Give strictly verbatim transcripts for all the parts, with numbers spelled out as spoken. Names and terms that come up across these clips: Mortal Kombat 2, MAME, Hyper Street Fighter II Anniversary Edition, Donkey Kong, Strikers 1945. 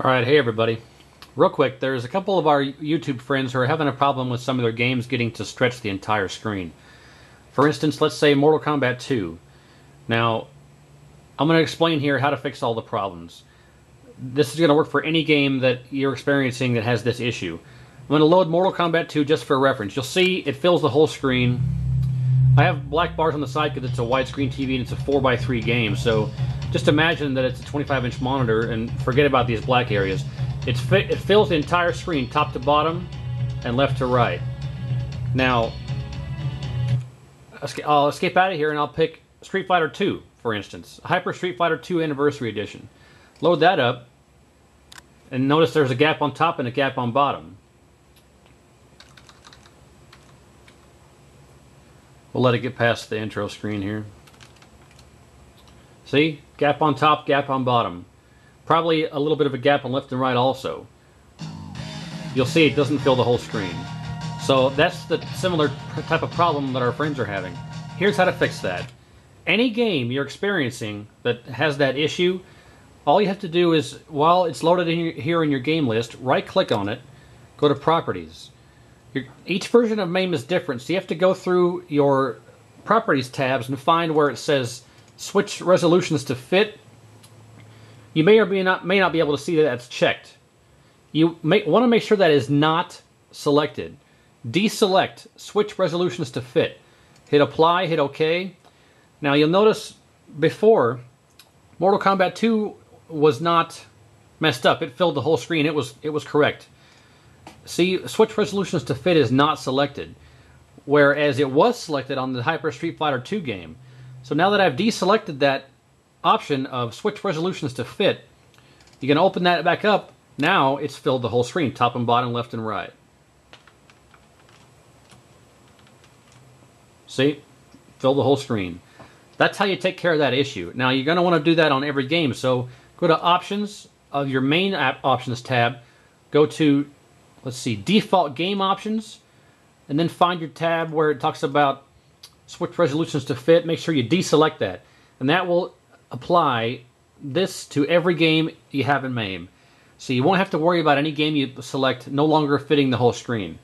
Alright, hey everybody. Real quick, there's a couple of our YouTube friends who are having a problem with some of their games getting to stretch the entire screen. For instance, let's say Mortal Kombat two. Now, I'm going to explain here how to fix all the problems. This is going to work for any game that you're experiencing that has this issue. I'm going to load Mortal Kombat two just for reference. You'll see it fills the whole screen. I have black bars on the side because it's a widescreen T V and it's a four by three game, so just imagine that it's a twenty-five inch monitor and forget about these black areas. It's fi it fills the entire screen, top to bottom and left to right. Now, I'll escape out of here and I'll pick Street Fighter two, for instance. Hyper Street Fighter two Anniversary Edition. Load that up and notice there's a gap on top and a gap on bottom. We'll let it get past the intro screen here. See? Gap on top, gap on bottom. Probably a little bit of a gap on left and right also. You'll see it doesn't fill the whole screen. So that's the similar type of problem that our friends are having. Here's how to fix that. Any game you're experiencing that has that issue, all you have to do is, while it's loaded in your, here in your game list, right-click on it, go to Properties. Your, each version of MAME is different, so you have to go through your Properties tabs and find where it says switch resolutions to fit. You may or may not, may not be able to see that that's checked. You may want to make sure that is not selected. Deselect switch resolutions to fit. Hit apply, hit OK. Now you'll notice before, Mortal Kombat two was not messed up. It filled the whole screen. It was, it was correct. See, switch resolutions to fit is not selected, whereas it was selected on the Hyper Street Fighter two game. So now that I've deselected that option of switch resolutions to fit, you can open that back up. Now it's filled the whole screen, top and bottom, left and right. See? Filled the whole screen. That's how you take care of that issue. Now you're going to want to do that on every game. So go to Options of your main app options tab. Go to, let's see, Default Game Options. And then find your tab where it talks about switch resolutions to fit, make sure you deselect that. And that will apply this to every game you have in MAME. So you won't have to worry about any game you select no longer fitting the whole screen.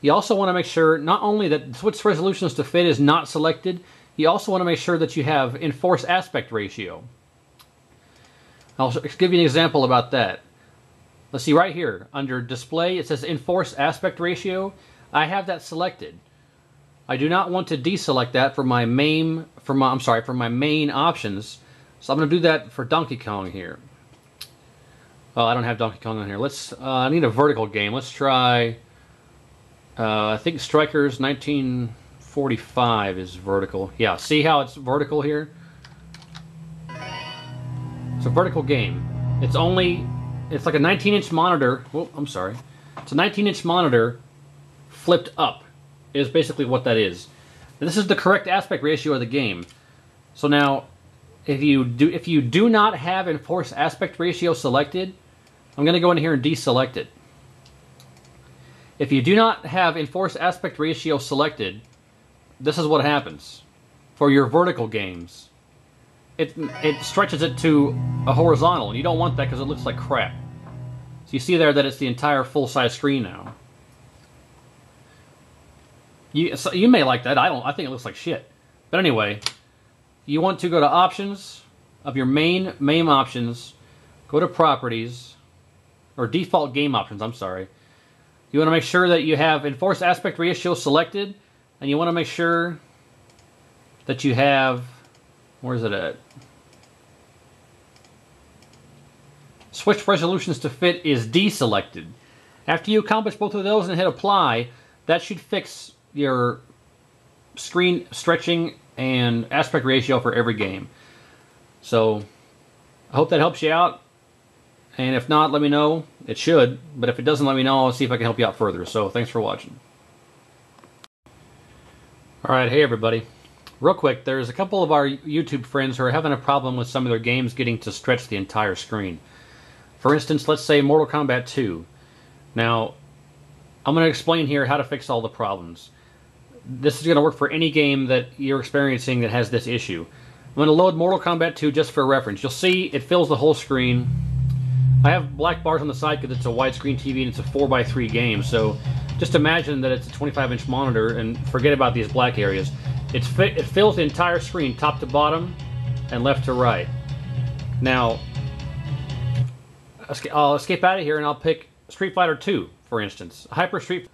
You also want to make sure not only that switch resolutions to fit is not selected, you also want to make sure that you have enforce aspect ratio. I'll give you an example about that. Let's see right here, under display, it says enforce aspect ratio. I have that selected. I do not want to deselect that for my MAME, for my, I'm sorry, for my main options. So I'm going to do that for Donkey Kong here. Oh, I don't have Donkey Kong on here. Let's. Uh, I need a vertical game. Let's try. Uh, I think Strikers nineteen forty-five is vertical. Yeah. See how it's vertical here? It's a vertical game. It's only. It's like a nineteen inch monitor. Oh, I'm sorry. It's a nineteen inch monitor flipped up. Is basically what that is. And this is the correct aspect ratio of the game. So now, if you do if you do not have enforce aspect ratio selected, I'm going to go in here and deselect it. If you do not have enforce aspect ratio selected, this is what happens for your vertical games. It it stretches it to a horizontal, and you don't want that because it looks like crap. So you see there that it's the entire full-size screen now. You, so you may like that. I don't. I think it looks like shit. But anyway, you want to go to Options of your main MAME options. Go to Properties or Default Game Options. I'm sorry. You want to make sure that you have Enforce Aspect Ratio selected, and you want to make sure that you have, where is it at? Switch Resolutions to Fit is deselected. After you accomplish both of those and hit Apply, that should fix your screen stretching and aspect ratio for every game. So I hope that helps you out, and if not, let me know. It should, but if it doesn't, let me know. I'll see if I can help you out further. So thanks for watching. Alright, hey everybody. Real quick, there's a couple of our YouTube friends who are having a problem with some of their games getting to stretch the entire screen. For instance, let's say Mortal Kombat two. Now, I'm going to explain here how to fix all the problems. This is going to work for any game that you're experiencing that has this issue. I'm going to load Mortal Kombat two just for reference. You'll see it fills the whole screen. I have black bars on the side because it's a widescreen T V and it's a four by three game, so just imagine that it's a twenty-five inch monitor and forget about these black areas. It's fi it fills the entire screen, top to bottom and left to right. Now, I'll escape out of here and I'll pick Street Fighter two, for instance. Hyper Street.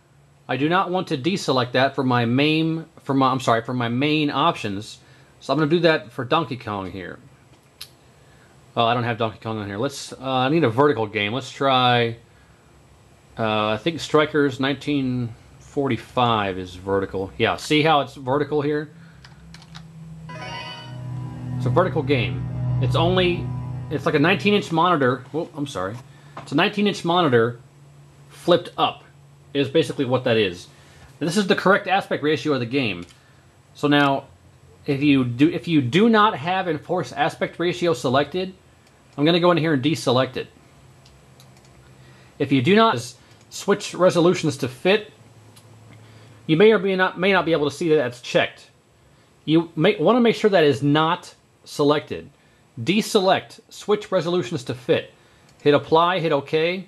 I do not want to deselect that for my MAME, for my, I'm sorry, for my main options. So I'm going to do that for Donkey Kong here. Oh, I don't have Donkey Kong on here. Let's. Uh, I need a vertical game. Let's try. Uh, I think Strikers nineteen forty-five is vertical. Yeah, see how it's vertical here? It's a vertical game. It's only. It's like a nineteen inch monitor. Oh, I'm sorry. It's a nineteen inch monitor flipped up, is basically what that is. And this is the correct aspect ratio of the game. So now, if you do if you do not have enforced aspect ratio selected, I'm going to go in here and deselect it. If you do not switch resolutions to fit, you may or may not may not be able to see that that's checked. You may want to make sure that is not selected. Deselect, switch resolutions to fit. Hit apply, hit OK.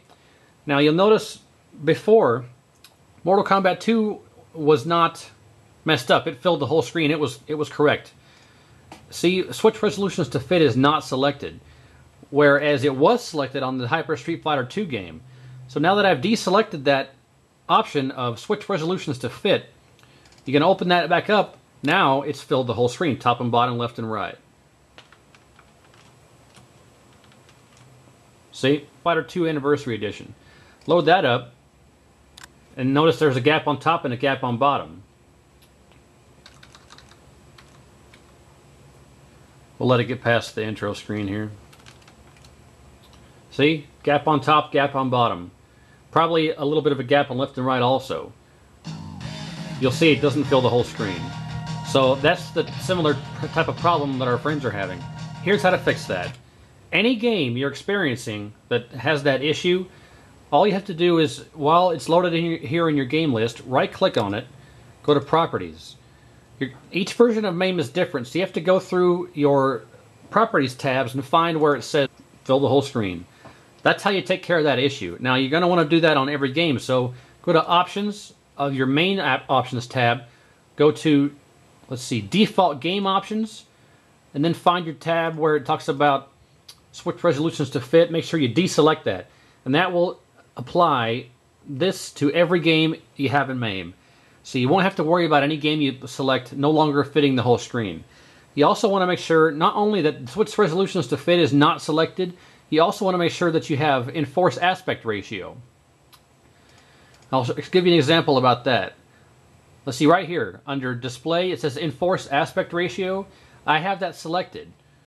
Now you'll notice before, Mortal Kombat two was not messed up. It filled the whole screen. It was it was correct. See, switch resolutions to fit is not selected, whereas it was selected on the Hyper Street Fighter two game. So now that I've deselected that option of switch resolutions to fit, you can open that back up. Now it's filled the whole screen, top and bottom, left and right. See? Fighter two Anniversary Edition. Load that up, and notice there's a gap on top and a gap on bottom. We'll let it get past the intro screen here. See? Gap on top, gap on bottom. Probably a little bit of a gap on left and right also. You'll see it doesn't fill the whole screen. So that's the similar type of problem that our friends are having. Here's how to fix that. Any game you're experiencing that has that issue, all you have to do is, while it's loaded in your, here in your game list, right-click on it, go to Properties. Your, each version of MAME is different, so you have to go through your Properties tabs and find where it says fill the whole screen. That's how you take care of that issue. Now, you're going to want to do that on every game, so go to Options of your main app Options tab, go to, let's see, Default Game Options, and then find your tab where it talks about switch resolutions to fit. Make sure you deselect that, and that will apply this to every game you have in MAME. So you won't have to worry about any game you select no longer fitting the whole screen. You also want to make sure not only that switch resolutions to fit is not selected, you also want to make sure that you have enforced aspect ratio. I'll give you an example about that. Let's see right here. Under display, it says enforced aspect ratio. I have that selected.